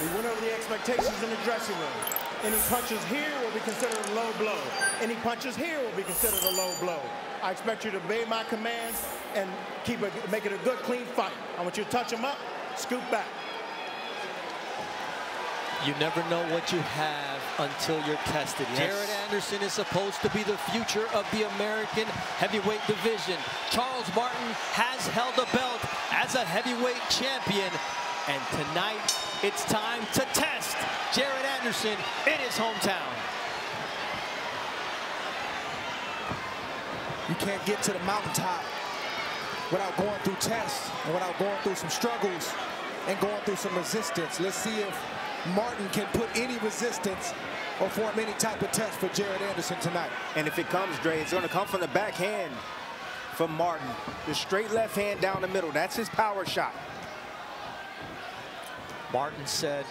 We went over the expectations in the dressing room. Any punches here will be considered a low blow. Any punches here will be considered a low blow. I expect you to obey my commands and make it a good, clean fight. I want you to touch him up, scoop back. You never know what you have until you're tested. Yes. Jared Anderson is supposed to be the future of the American heavyweight division. Charles Martin has held a belt as a heavyweight champion. And tonight, it's time to test Jared Anderson in his hometown. You can't get to the mountaintop without going through tests and without going through some struggles and going through some resistance. Let's see if Martin can put any resistance or form any type of test for Jared Anderson tonight. And if it comes, Dre, it's going to come from the backhand from Martin. The straight left hand down the middle. That's his power shot. Martin said,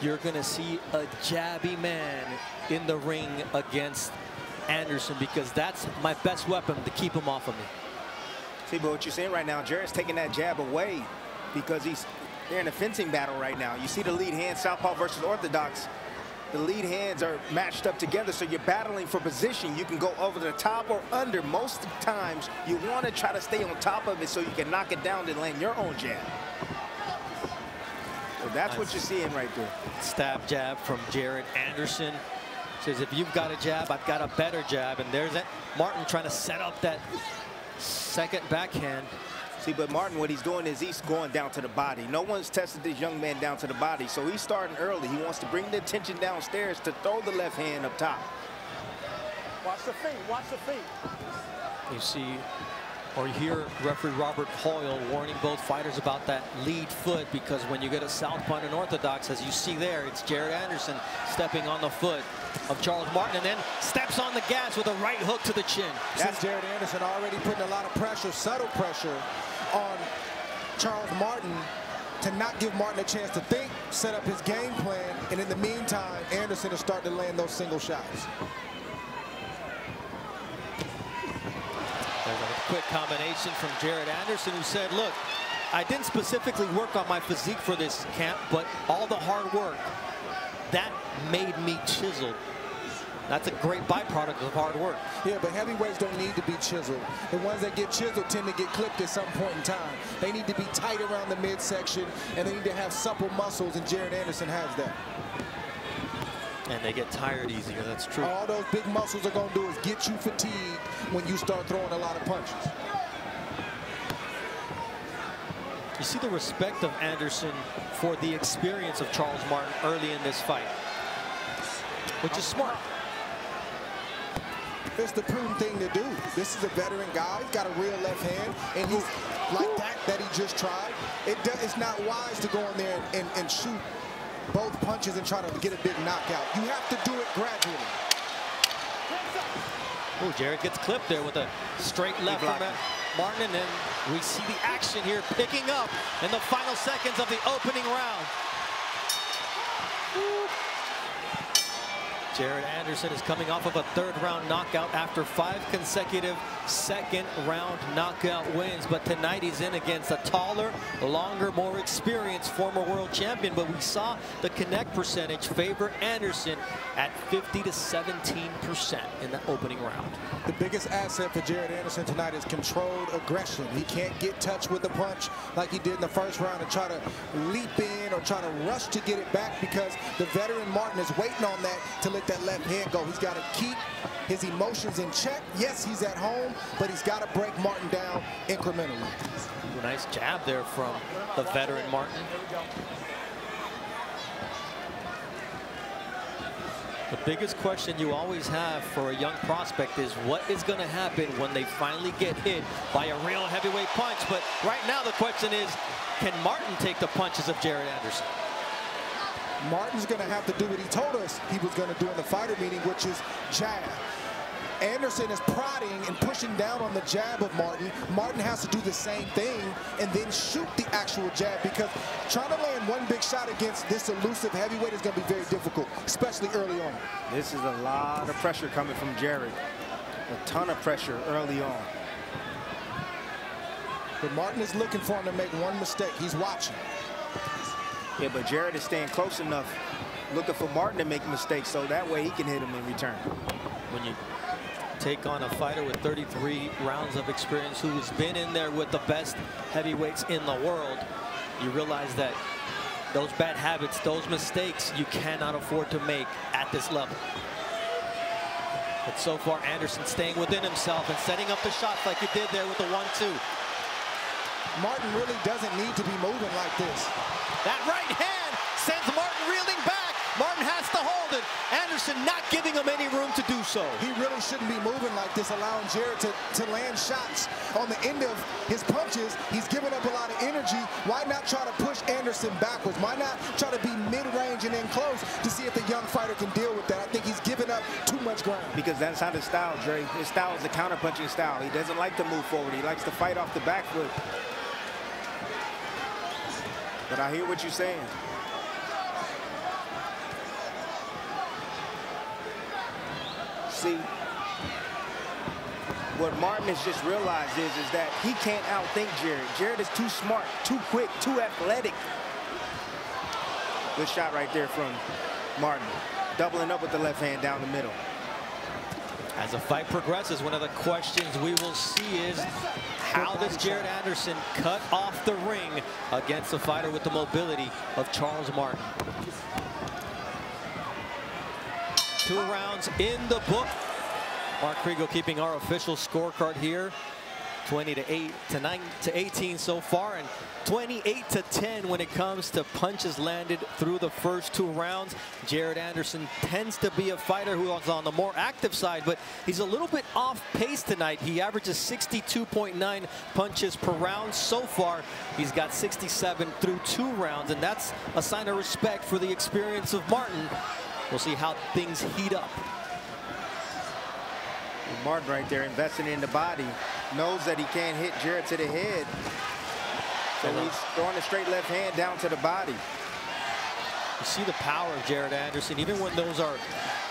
you're going to see a jabby man in the ring against Anderson because that's my best weapon to keep him off of me. See, but what you're seeing right now, Jared's taking that jab away because he's... They're in a fencing battle right now. You see the lead hand, southpaw versus orthodox. The lead hands are matched up together, so you're battling for position. You can go over the top or under. Most times, you want to try to stay on top of it so you can knock it down and land your own jab. So that's what you're seeing right there. Stab jab from Jared Anderson. Says, if you've got a jab, I've got a better jab. And there's that Martin trying to set up that second backhand. See, but Martin, what he's doing is he's going down to the body. No one's tested this young man down to the body, so he's starting early. He wants to bring the attention downstairs to throw the left hand up top. Watch the feet, watch the feet. You see or hear referee Robert Hoyle warning both fighters about that lead foot, because when you get a southpaw and an orthodox, as you see there, it's Jared Anderson stepping on the foot of Charles Martin, and then steps on the gas with a right hook to the chin. That's Jared Anderson already putting a lot of pressure, subtle pressure, on Charles Martin to not give Martin a chance to think, set up his game plan, and in the meantime, Anderson is starting to land those single shots. There's a quick combination from Jared Anderson, who said, look, I didn't specifically work on my physique for this camp, but all the hard work, that made me chiseled. That's a great byproduct of hard work. Yeah, but heavyweights don't need to be chiseled. The ones that get chiseled tend to get clipped at some point in time. They need to be tight around the midsection, and they need to have supple muscles, and Jared Anderson has that. And they get tired easier, that's true. All those big muscles are going to do is get you fatigued when you start throwing a lot of punches. You see the respect of Anderson for the experience of Charles Martin early in this fight, which is smart. It's the prudent thing to do. This is a veteran guy. He's got a real left hand, and he's like that he just tried. It's not wise to go in there and shoot both punches and try to get a big knockout. You have to do it gradually. Oh, Jared gets clipped there with a straight left from Martin, and then we see the action here picking up in the final seconds of the opening round. Jared Anderson is coming off of a third-round knockout after 5 consecutive second-round knockout wins. But tonight he's in against a taller, longer, more experienced former world champion. But we saw the connect percentage favor Anderson at 50 to 17% in the opening round. The biggest asset for Jared Anderson tonight is controlled aggression. He can't get touched with the punch like he did in the first round and try to leap in or try to rush to get it back, because the veteran Martin is waiting on that to let that left hand go. He's got to keep his emotions in check. Yes, he's at home, but he's got to break Martin down incrementally. Nice jab there from the veteran Martin. The biggest question you always have for a young prospect is what is going to happen when they finally get hit by a real heavyweight punch. But right now the question is, can Martin take the punches of Jared Anderson? Martin's going to have to do what he told us he was going to do in the fighter meeting, which is jab. Anderson is prodding and pushing down on the jab of Martin. Martin has to do the same thing and then shoot the actual jab, because trying to land one big shot against this elusive heavyweight is going to be very difficult, especially early on. This is a lot of pressure coming from Jared. A ton of pressure early on. But Martin is looking for him to make one mistake. He's watching. Yeah, but Jared is staying close enough, looking for Martin to make mistakes, so that way he can hit him in return. When you take on a fighter with 33 rounds of experience who's been in there with the best heavyweights in the world, you realize that those bad habits, those mistakes, you cannot afford to make at this level. But so far, Anderson staying within himself and setting up the shots like he did there with the 1-2. Martin really doesn't need to be moving like this. That right hand sends Martin reeling back. Martin has to hold it. Anderson not giving him any room to do so. He really shouldn't be moving like this, allowing Jared to land shots on the end of his punches. He's giving up a lot of energy. Why not try to push Anderson backwards? Why not try to be mid-range and in close to see if the young fighter can deal with that? I think he's giving up too much ground. Because that's not his style, Dre. His style is the counter-punching style. He doesn't like to move forward. He likes to fight off the back foot. But I hear what you're saying. See, what Martin has just realized is that he can't outthink Jared. Jared is too smart, too quick, too athletic. Good shot right there from Martin. Doubling up with the left hand down the middle. As the fight progresses, one of the questions we will see is how does Jared Anderson cut off the ring against a fighter with the mobility of Charles Martin? 2 rounds in the book. Mark Kriegel keeping our official scorecard here. 20 to 18 so far, and 28 to 10 when it comes to punches landed through the first 2 rounds. Jared Anderson tends to be a fighter who is on the more active side, but he's a little bit off pace tonight. He averages 62.9 punches per round so far. He's got 67 through 2 rounds, and that's a sign of respect for the experience of Martin. We'll see how things heat up. Martin right there investing in the body, knows that he can't hit Jared to the head, so he's throwing a straight left hand down to the body. You see the power of Jared Anderson. Even when those are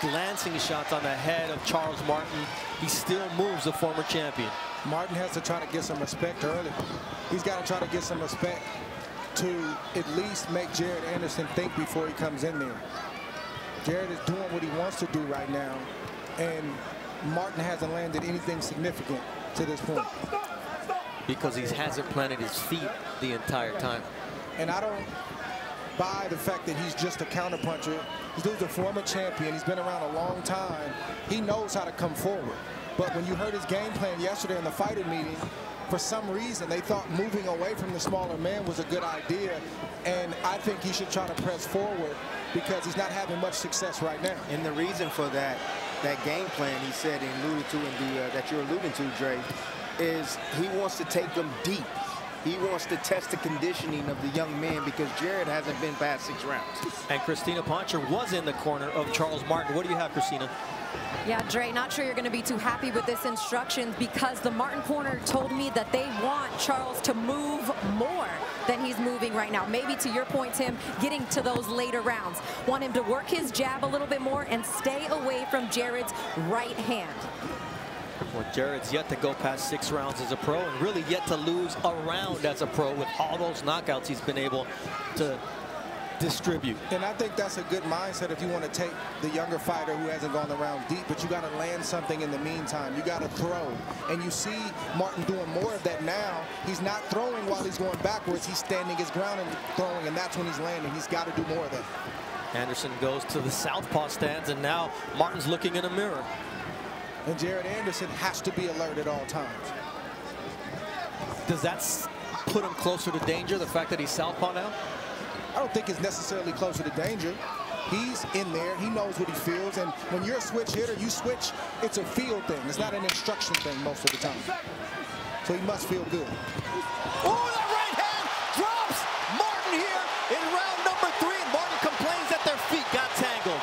glancing shots on the head of Charles Martin, he still moves, the former champion. Martin has to try to get some respect early. He's got to try to get some respect to at least make Jared Anderson think before he comes in there. Jared is doing what he wants to do right now, and Martin hasn't landed anything significant to this point. Because he hasn't planted his feet the entire time. And I don't buy the fact that he's just a counterpuncher. This dude's a former champion. He's been around a long time. He knows how to come forward. But when you heard his game plan yesterday in the fighter meeting, for some reason they thought moving away from the smaller man was a good idea. And I think he should try to press forward because he's not having much success right now. And the reason for that, that game plan he said and alluded to in the, that you're alluding to, Dre, is he wants to take them deep. He wants to test the conditioning of the young man because Jared hasn't been past 6 rounds. And Christina Poncher was in the corner of Charles Martin. What do you have, Christina? Yeah, Dre, not sure you're going to be too happy with this instruction because the Martin corner told me that they want Charles to move more than he's moving right now. Maybe to your point, Tim, getting to those later rounds. Want him to work his jab a little bit more and stay away from Jared's right hand. Well, Jared's yet to go past 6 rounds as a pro and really yet to lose a round as a pro with all those knockouts he's been able to distribute. And I think that's a good mindset if you want to take the younger fighter who hasn't gone the round deep, but you got to land something in the meantime. You got to throw. And you see Martin doing more of that now. He's not throwing while he's going backwards. He's standing his ground and throwing, and that's when he's landing. He's got to do more of that. Anderson goes to the southpaw stance, and now Martin's looking in a mirror. And Jared Anderson has to be alert at all times. Does that put him closer to danger, the fact that he's southpaw now? I don't think it's necessarily closer to danger. He's in there. He knows what he feels. And when you're a switch hitter, you switch. It's a feel thing. It's not an instruction thing most of the time. So he must feel good. Oh, that right hand drops Martin here in round number 3. And Martin complains that their feet got tangled.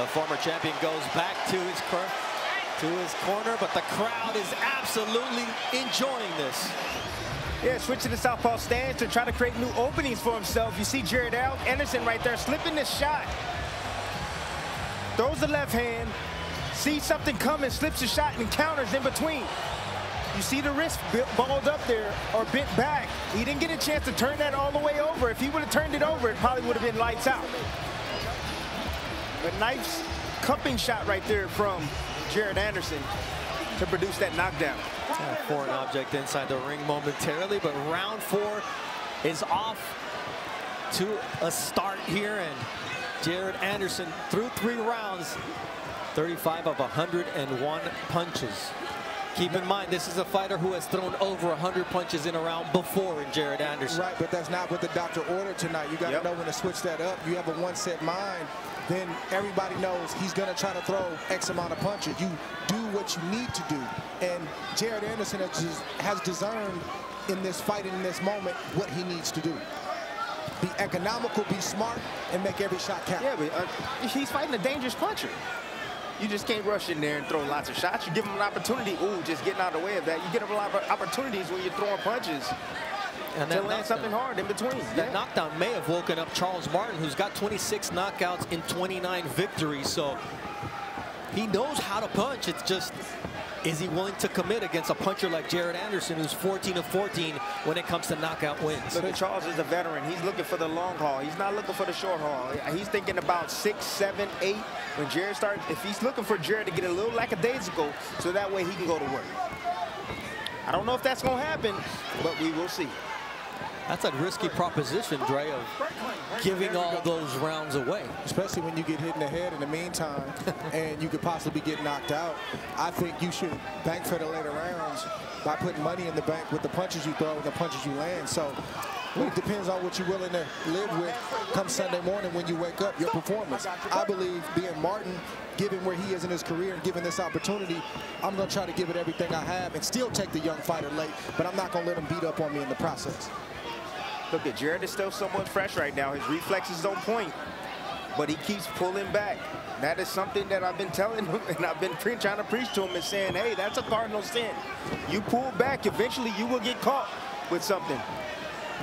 The former champion goes back to his current. To his corner, but the crowd is absolutely enjoying this. Yeah, switching to southpaw stance to try to create new openings for himself. You see Jared Anderson right there slipping the shot. Throws the left hand, sees something coming, slips a shot, and counters in between. You see the wrist balled up there or bent back. He didn't get a chance to turn that all the way over. If he would have turned it over, it probably would have been lights out. But nice cupping shot right there from Jared Anderson to produce that knockdown. Foreign object inside the ring momentarily, but round four is off to a start here, and Jared Anderson through 3 rounds, 35 of 101 punches. Keep in mind, this is a fighter who has thrown over 100 punches in a round before in Jared Anderson. Right, but that's not what the doctor ordered tonight. You got to know when to switch that up. You have a one-set mind, then everybody knows he's going to try to throw X amount of punches. You do what you need to do. And Jared Anderson has discerned in this fight and in this moment what he needs to do. Be economical, be smart, and make every shot count. Yeah, but he's fighting a dangerous puncher. You just can't rush in there and throw lots of shots. You give him an opportunity. Ooh, just getting out of the way of that. You get him a lot of opportunities when you're throwing punches and to land something hard in between. That knockdown may have woken up Charles Martin, who's got 26 knockouts and 29 victories. So he knows how to punch. It's just, is he willing to commit against a puncher like Jared Anderson, who's 14 of 14 when it comes to knockout wins? Look, Charles is a veteran. He's looking for the long haul. He's not looking for the short haul. He's thinking about 6, 7, 8. When Jared starts, if he's looking for Jared to get a little lackadaisical, so that way he can go to work. I don't know if that's going to happen, but we will see. That's a risky proposition, Dre, of giving all those rounds away. Especially when you get hit in the head in the meantime and you could possibly get knocked out. I think you should bank for the later rounds by putting money in the bank with the punches you throw and the punches you land. So it depends on what you're willing to live with come Sunday morning when you wake up, your performance. I believe being Martin, given where he is in his career and given this opportunity, I'm going to try to give it everything I have and still take the young fighter late, but I'm not going to let him beat up on me in the process. Look, at Jared is still somewhat fresh right now. His reflexes on point, but he keeps pulling back. That is something that I've been telling him, and I've been trying to preach to him and saying, hey, that's a cardinal sin. You pull back, eventually you will get caught with something.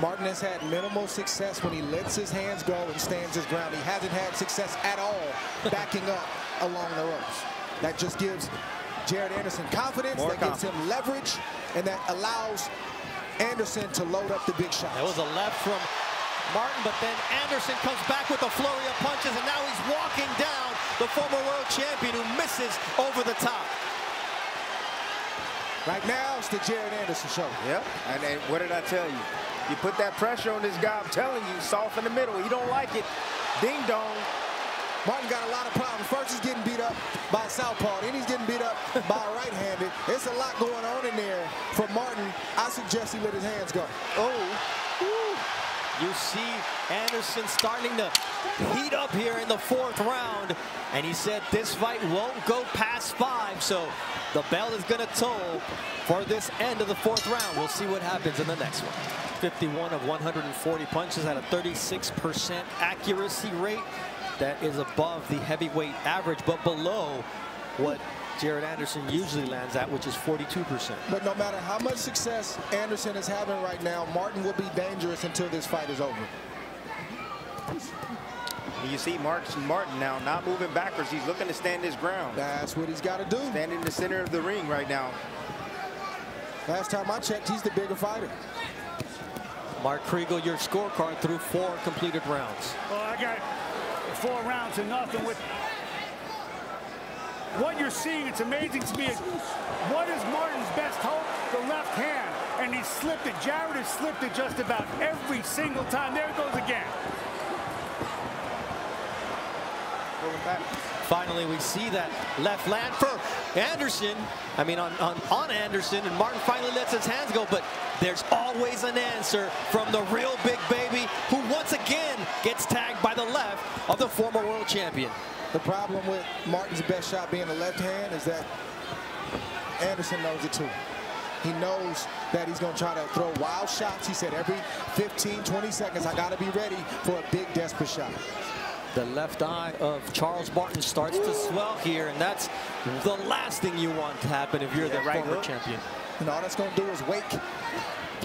Martin has had minimal success when he lets his hands go and stands his ground. He hasn't had success at all backing up along the ropes. That just gives Jared Anderson confidence. More confidence. Gives him leverage, and that allows Anderson to load up the big shot. That was a left from Martin, but then Anderson comes back with a flurry of punches, and now he's walking down the former world champion who misses over the top. Right now, it's the Jared Anderson show. Yep, and what did I tell you? You put that pressure on this guy, I'm telling you, soft in the middle. You don't like it. Ding dong. Martin got a lot of problems. First, he's getting beat up by a southpaw. Then he's getting beat up by a right-handed. There's a lot going on in there for Martin. I suggest he let his hands go. You see Anderson starting to heat up here in the 4th round. And he said this fight won't go past 5. So the bell is going to toll for this end of the 4th round. We'll see what happens in the next one. 51 of 140 punches at a 36% accuracy rate. That is above the heavyweight average, but below what Jared Anderson usually lands at, which is 42%. But no matter how much success Anderson is having right now, Martin will be dangerous until this fight is over. You see Martin now not moving backwards. He's looking to stand his ground. That's what he's got to do. Stand in the center of the ring right now. Last time I checked, he's the bigger fighter. Mark Kriegel, your scorecard through 4 completed rounds. Well, I got 4 rounds to nothing. With what you're seeing, it's amazing to me. What is Martin's best hope? The left hand. And he slipped it. Jared has slipped it just about every single time. There it goes again. Finally, we see that left land for Anderson. I mean, on Anderson. And Martin finally lets his hands go. But there's always an answer from the real big baby, who once again gets tagged by the left of the former world champion. The problem with Martin's best shot being the left hand is that Anderson knows it too. He knows that he's going to try to throw wild shots. He said every 15, 20 seconds, I got to be ready for a big, desperate shot. The left eye of Charles Martin starts to swell here, and that's the last thing you want to happen if you're the former champion. And all that's going to do is wake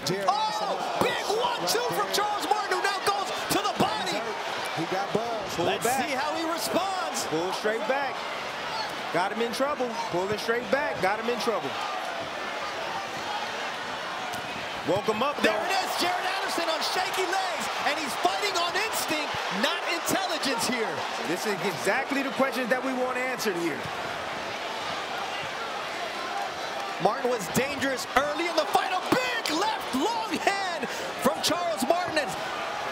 Jared. Oh, big 1-2 from Charles Martin, who now goes to the body. He got buzzed. Let's see how he responds. Pull straight back. Got him in trouble. Pulling straight back. Got him in trouble. Woke him up, though. There it is. Jared Anderson on shaky legs. And he's fighting on instinct, not intelligence here. This is exactly the questions that we want answered here. Martin was dangerous early in the fight. A big left, long hand from Charles Martin. And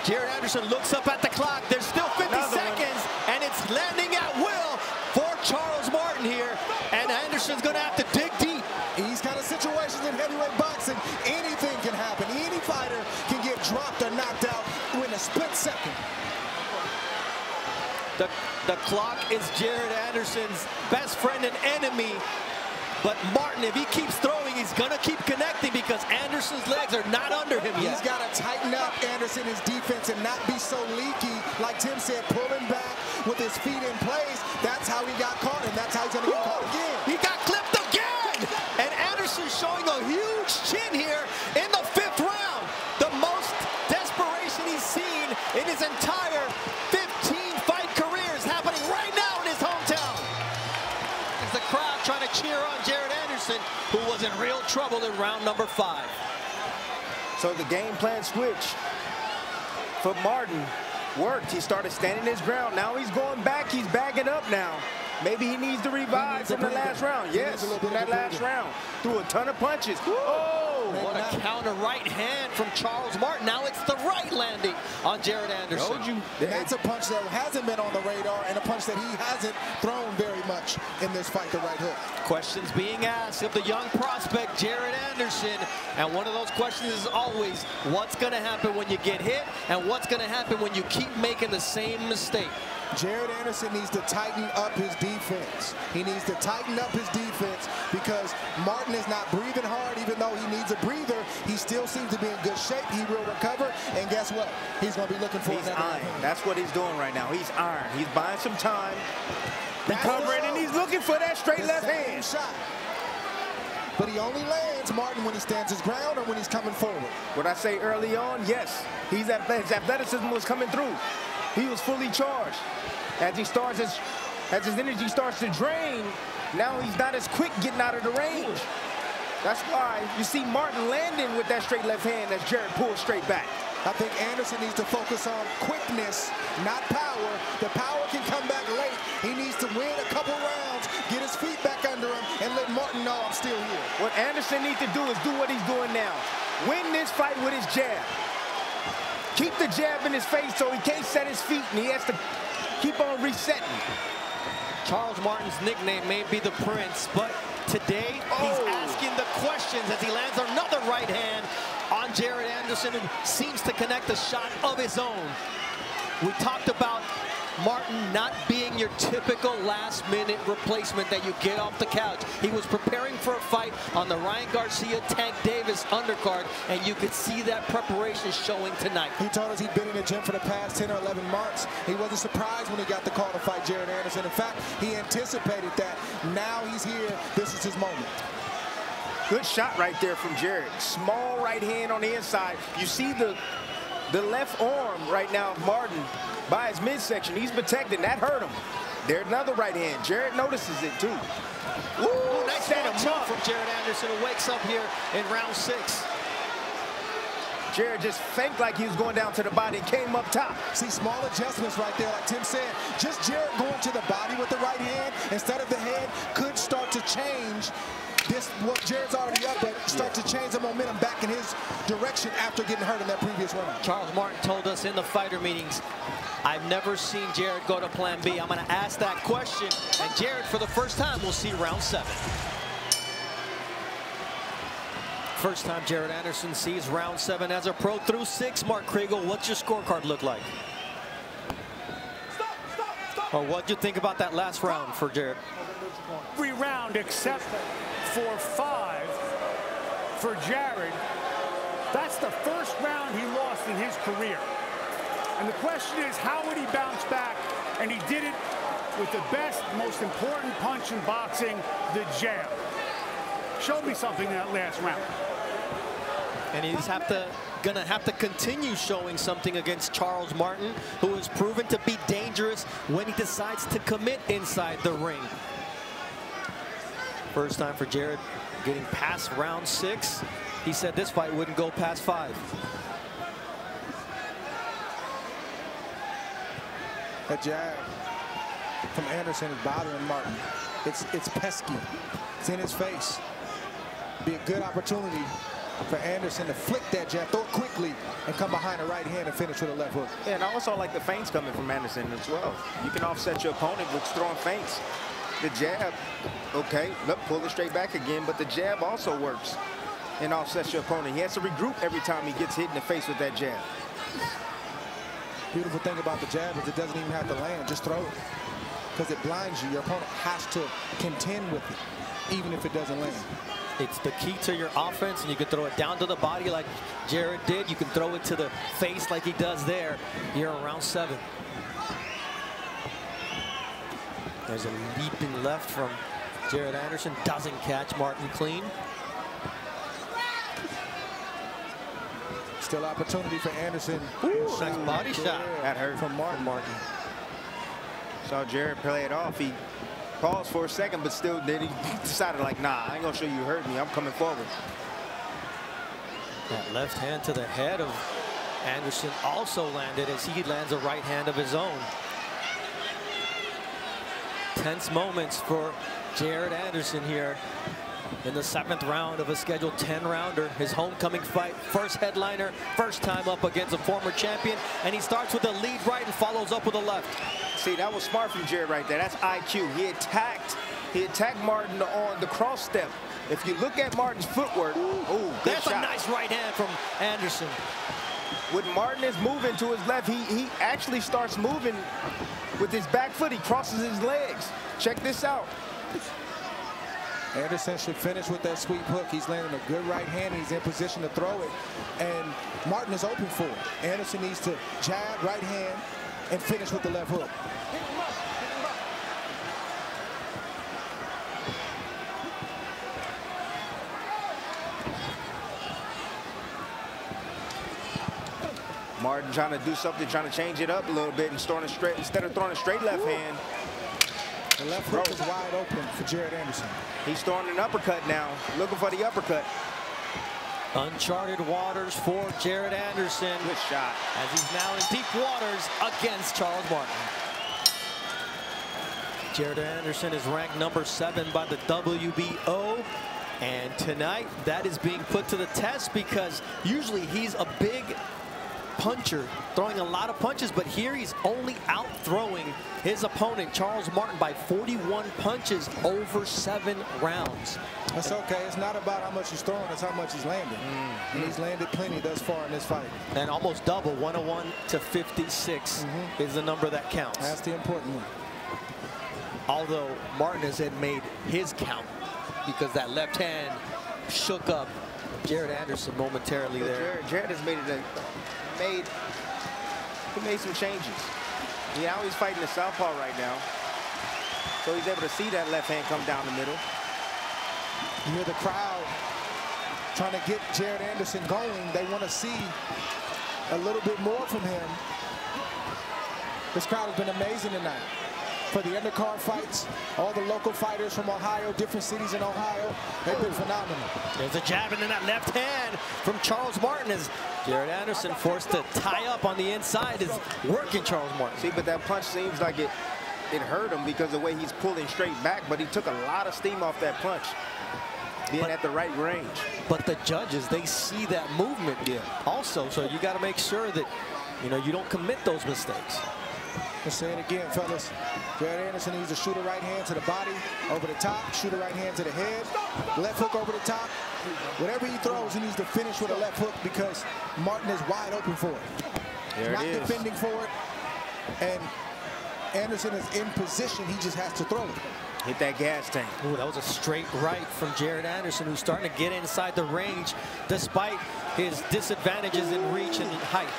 Jared Anderson looks up at the clock. There's still 50 seconds. And it's landing at will for Charles Martin here. And Anderson's going to have to dig deep. He's got a situation in heavyweight boxing. Anything can happen. Any fighter can get dropped or knocked out in a split second. The clock is Jared Anderson's best friend and enemy. But Martin, if he keeps throwing, he's going to keep connecting because Anderson's legs are not under him yet. He's got to tighten up Anderson's defense and not be so leaky. Like Tim said, pulling back with his feet in place. That's how he got caught, and that's how he's going to get caught again. He got clipped again! And Anderson showing a huge chin here in the 5th round. The most desperation he's seen in his entire 15-fight career is happening right now in his hometown. It's the crowd trying to cheer on Jared Anderson, who was in real trouble in round number 5. So the game plan switch for Martin worked. He started standing his ground. Now he's going back. He's backing up now. Maybe he needs to revive from the last round. Yes, from that last round. Threw a ton of punches. Oh, what a counter right hand from Charles Martin. Now it's the right landing on Jared Anderson. Told you. That's a punch that hasn't been on the radar and a punch that he hasn't thrown very much in this fight, the right hook. Questions being asked of the young prospect, Jared Anderson. And one of those questions is always, what's going to happen when you get hit? And what's going to happen when you keep making the same mistake? Jared Anderson needs to tighten up his defense. He needs to tighten up his defense because Martin is not breathing hard. Even though he needs a breather, he still seems to be in good shape. He will recover, and guess what? He's going to be looking for another opponent. That's what he's doing right now. He's iron. He's buying some time, recovering, and he's looking for that straight left hand shot. But he only lands, Martin, when he stands his ground or when he's coming forward. What I say early on, yes, his athleticism was coming through. He was fully charged. As his energy starts to drain, now he's not as quick getting out of the range. That's why you see Martin landing with that straight left hand as Jared pulls straight back. I think Anderson needs to focus on quickness, not power. The power can come back late. He needs to win a couple rounds, get his feet back under him, and let Martin know I'm still here. What Anderson needs to do is do what he's doing now. Win this fight with his jab. Keep the jab in his face so he can't set his feet, and he has to keep on resetting. Charles Martin's nickname may be the Prince, but today he's asking the questions as he lands another right hand on Jared Anderson, who seems to connect a shot of his own. We talked about Martin not being your typical last-minute replacement that you get off the couch. He was preparing for a fight on the Ryan Garcia, Tank Davis undercard, and you could see that preparation showing tonight. He told us he'd been in the gym for the past 10 or 11 months. He wasn't surprised when he got the call to fight Jared Anderson. In fact, he anticipated that. Now he's here. This is his moment. Good shot right there from Jared. Small right hand on the inside. You see the left arm right now of Martin by his midsection. He's protecting. That hurt him. There's another right hand. Jared notices it, too. Ooh, nice shot from Jared Anderson, who wakes up here in round 6. Jared just faked like he was going down to the body and came up top. See, small adjustments right there, like Tim said. Just Jared going to the body with the right hand instead of the head could start to change this, what Jared's already up at, start to change the momentum back in his direction after getting hurt in that previous round. Charles Martin told us in the fighter meetings, I've never seen Jared go to plan B. I'm going to ask that question, and Jared, for the first time, will see round 7. First time Jared Anderson sees round 7 as a pro. Through 6, Mark Kriegel, what's your scorecard look like? Or what do you think about that last round for Jared? Every round except for 5 for Jared. That's the first round he lost in his career. And the question is, how would he bounce back? And he did it with the best, most important punch in boxing, the jab. Show me something in that last round. And he's gonna have to continue showing something against Charles Martin, who has proven to be dangerous when he decides to commit inside the ring. First time for Jared getting past round 6. He said this fight wouldn't go past 5. That jab from Anderson is bothering Martin. It's pesky. It's in his face. Be a good opportunity for Anderson to flick that jab, throw it quickly, and come behind the right hand and finish with a left hook. Yeah, and I also like the feints coming from Anderson as well. You can offset your opponent with throwing feints. The jab, okay, look, pull it straight back again, but the jab also works and offsets your opponent. He has to regroup every time he gets hit in the face with that jab. Beautiful thing about the jab is it doesn't even have to land, just throw it. Because it blinds you, your opponent has to contend with it, even if it doesn't land. It's the key to your offense, and you can throw it down to the body like Jared did. You can throw it to the face like he does there. You're in round 7. There's a leaping left from Jared Anderson. Doesn't catch Martin clean. Still opportunity for Anderson. Ooh, nice body shot. That hurt from Martin. Saw Jared play it off. He paused for a second, but still then he decided like, nah, I ain't gonna show you hurt me. I'm coming forward. That left hand to the head of Anderson also landed as he lands a right hand of his own. Tense moments for Jared Anderson here in the 7th round of a scheduled 10-rounder. His homecoming fight, first headliner, first time up against a former champion, and he starts with a lead right and follows up with a left. See, that was smart from Jared right there. That's IQ. He attacked Martin on the cross step. If you look at Martin's footwork, ooh, that's a nice right hand from Anderson. When Martin is moving to his left, he actually starts moving with his back foot. He crosses his legs. Check this out. Anderson should finish with that sweep hook. He's landing a good right hand. He's in position to throw it, and Martin is open for it. Anderson needs to jab, right hand, and finish with the left hook. Martin trying to do something, trying to change it up a little bit, and starting straight instead of throwing a straight left hand. The left hook is wide open for Jared Anderson. He's throwing an uppercut now, looking for the uppercut. Uncharted waters for Jared Anderson. Good shot. As he's now in deep waters against Charles Martin. Jared Anderson is ranked number 7 by the WBO. And tonight, that is being put to the test because usually he's a big puncher, throwing a lot of punches, but here he's only out-throwing his opponent, Charles Martin, by 41 punches over 7 rounds. That's okay. It's not about how much he's throwing, it's how much he's landing. Mm-hmm. And he's landed plenty thus far in this fight. And almost double, 101 to 56 is the number that counts. That's the important one. Although Martinez had made his count because that left hand shook up Jared Anderson momentarily there. Jared has made it a... He made some changes. Yeah, he's fighting the southpaw right now, so he's able to see that left hand come down the middle. You hear the crowd trying to get Jared Anderson going. They want to see a little bit more from him. This crowd has been amazing tonight. For the undercard fights, all the local fighters from Ohio, different cities in Ohio, they've been phenomenal. There's a jab and then that left hand from Charles Martin as Jared Anderson forced to tie up on the inside is working Charles Martin. See, but that punch seems like it hurt him because the way he's pulling straight back, but he took a lot of steam off that punch. Being at the right range. But the judges, they see that movement also, so you got to make sure that, you know, you don't commit those mistakes. Let's say it again, fellas. Jared Anderson needs to shoot a right hand to the body, over the top, shoot a right hand to the head, left hook over the top. Whatever he throws, he needs to finish with a left hook because Martin is wide open for it. There it is. Not defending for it, and Anderson is in position. He just has to throw it. Hit that gas tank. Ooh, that was a straight right from Jared Anderson, who's starting to get inside the range despite his disadvantages in reach and height.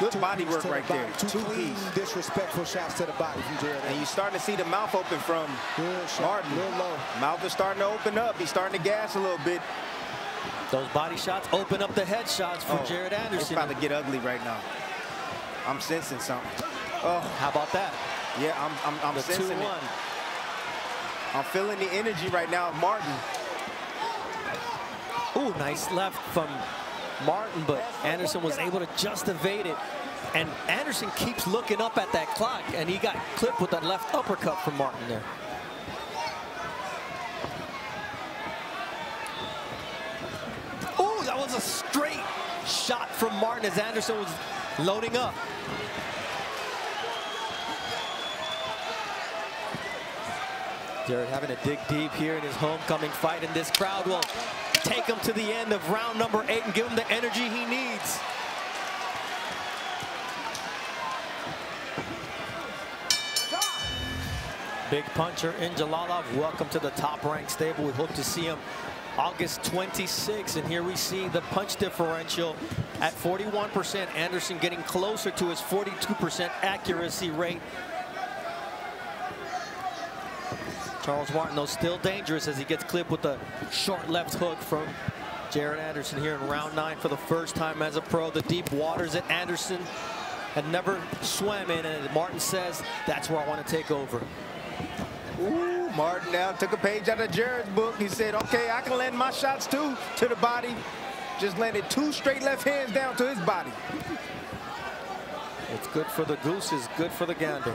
Good body work right there. Two clean, disrespectful shots to the body from Jared. And you're starting to see the mouth open from Martin. Mouth is starting to open up. He's starting to gas a little bit. Those body shots open up the head shots for Jared Anderson. It's about to get ugly right now. I'm sensing something. Oh, how about that? Yeah, I'm sensing it. I'm feeling the energy right now of Martin. Ooh, nice left from Martin, but Anderson was able to just evade it. And Anderson keeps looking up at that clock, and he got clipped with that left uppercut from Martin there. Ooh, that was a straight shot from Martin as Anderson was loading up. Jared having to dig deep here in his homecoming fight, and this crowd will take him to the end of round number 8 and give him the energy he needs. Big puncher in Jalalov. Welcome to the Top Rank stable. We hope to see him August 26th. And here we see the punch differential at 41%. Anderson getting closer to his 42% accuracy rate. Charles Martin, though, still dangerous as he gets clipped with a short left hook from Jared Anderson here in round 9 for the first time as a pro. The deep waters that Anderson had never swam in. And Martin says, that's where I want to take over. Ooh, Martin now took a page out of Jared's book. He said, okay, I can land my shots too to the body. Just landed 2 straight left hands down to his body. It's good for the goose, it's good for the gander.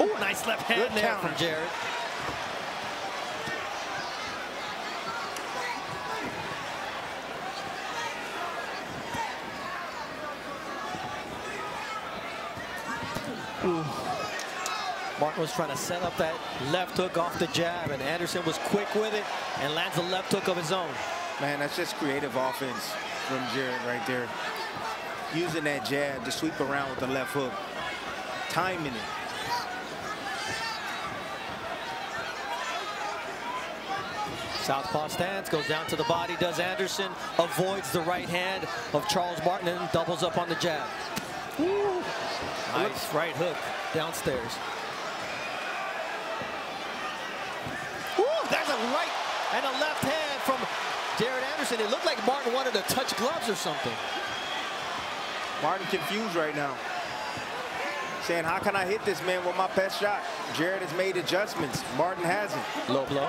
Oh, nice left hand there from Jared. Ooh. Martin was trying to set up that left hook off the jab, and Anderson was quick with it and lands a left hook of his own. Man, that's just creative offense from Jared right there. Using that jab to sweep around with the left hook. Timing it. Southpaw stance, goes down to the body, does Anderson, avoids the right hand of Charles Martin and doubles up on the jab. Ooh. Nice right hook downstairs. Ooh, there's a right and a left hand from Jared Anderson. It looked like Martin wanted to touch gloves or something. Martin confused right now. Saying, how can I hit this man with my best shot? Jared has made adjustments. Martin hasn't. Low blow.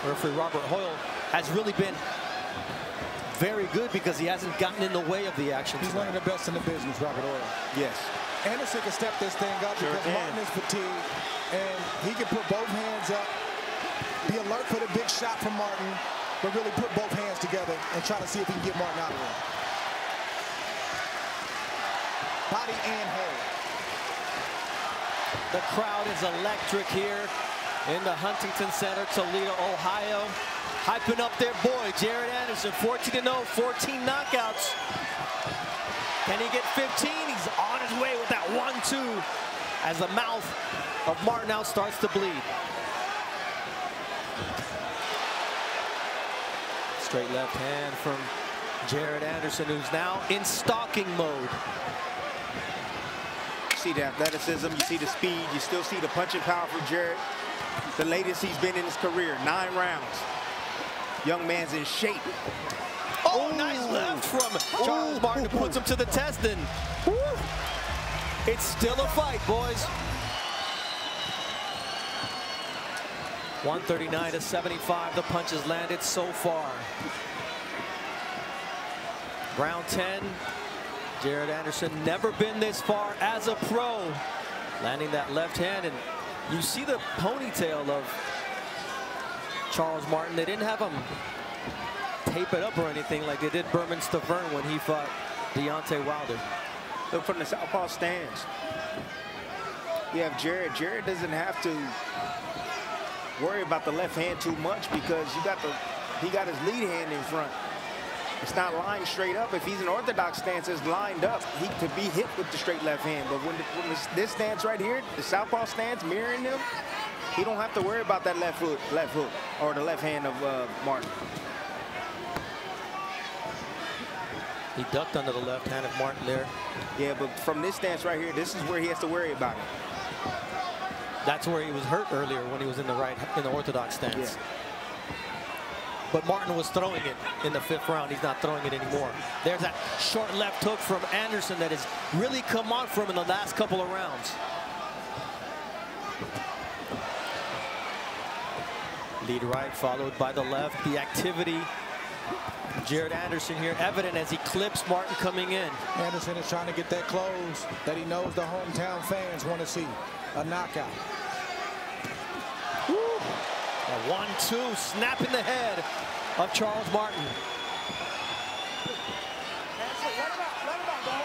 Referee Robert Hoyle has really been very good because he hasn't gotten in the way of the action. He's one of the best in the business, Robert Hoyle. Yes. Anderson can step this thing up because Martin is fatigued, and he can put both hands up, be alert for the big shot from Martin, but really put both hands together and try to see if he can get Martin out of there. Body and head. The crowd is electric here in the Huntington Center, Toledo, Ohio. Hyping up their boy, Jared Anderson, 14-0, 14 knockouts. Can he get 15? He's on his way with that 1-2 as the mouth of Martin now starts to bleed. Straight left hand from Jared Anderson, who's now in stalking mode. You see the athleticism, you see the speed, you still see the punching power from Jared. The latest he's been in his career, 9 rounds. Young man's in shape. Oh, ooh, nice left from Charles Martin puts him to the test, and it's still a fight, boys. 139 to 75, the punches landed so far. Round 10, Jared Anderson never been this far as a pro. Landing that left hand, and you see the ponytail of Charles Martin. They didn't have him tape it up or anything like they did Berman Stavern when he fought Deontay Wilder. Look from the southpaw stance. You have Jared. Jared doesn't have to worry about the left hand too much because you got he got his lead hand in front. It's not lined straight up. If he's an orthodox stance, it's lined up. He could be hit with the straight left hand. But when this stance right here, the southpaw stance mirroring him, he don't have to worry about that left hook, or the left hand of Martin. He ducked under the left hand of Martin there. Yeah, but from this stance right here, this is where he has to worry about it. That's where he was hurt earlier when he was in the orthodox stance. Yeah. but Martin was throwing it in the fifth round. He's not throwing it anymore. There's that short left hook from Anderson that has really come on from in the last couple of rounds. Lead right followed by the left. The activity, Jared Anderson here, evident as he clips Martin coming in. Anderson is trying to get that close that he knows the hometown fans want to see. A knockout. Woo. A 1-2 snapping the head of Charles Martin.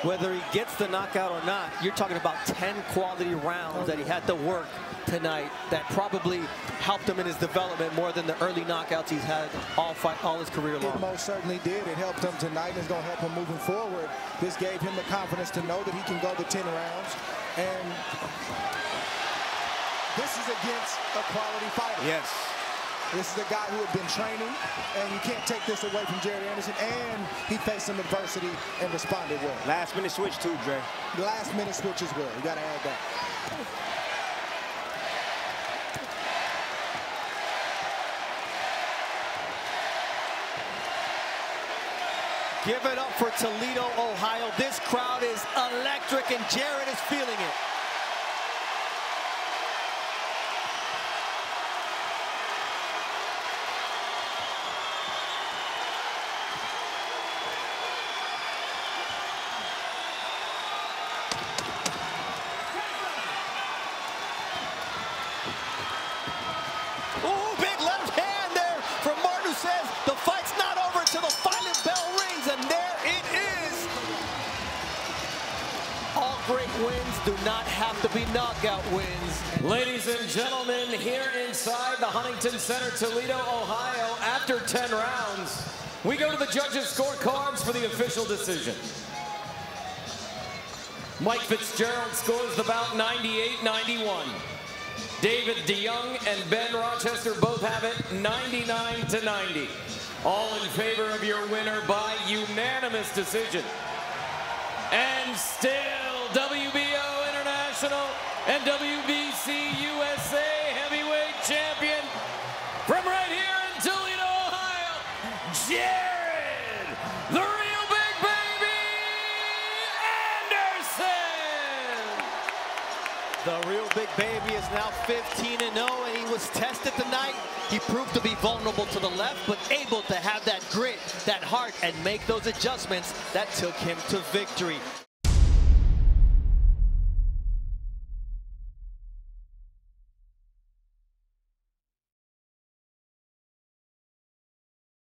Whether he gets the knockout or not, you're talking about 10 quality rounds that he had to work tonight that probably helped him in his development more than the early knockouts he's had all his career long. It most certainly did. It helped him tonight. It's going to help him moving forward. This gave him the confidence to know that he can go to 10 rounds. And this is against a quality fighter. Yes. This is a guy who had been training, and you can't take this away from Jared Anderson, and he faced some adversity and responded well. Last minute switch too, Dre. Last minute switch as well. You got to add that. Give it up for Toledo, Ohio. This crowd is electric, and Jared is feeling it. Huntington Center, Toledo, Ohio. After 10 rounds, we go to the judges' scorecards for the official decision. Mike Fitzgerald scores the bout 98-91. David DeYoung and Ben Rochester both have it 99-90. All in favor of your winner by unanimous decision. And still WBO International and WBC USA heavyweight champion from right here in Toledo, Ohio, Jared, the real big baby, Anderson. The real big baby is now 15-0, and he was tested tonight. He proved to be vulnerable to the left, but able to have that grit, that heart, and make those adjustments that took him to victory.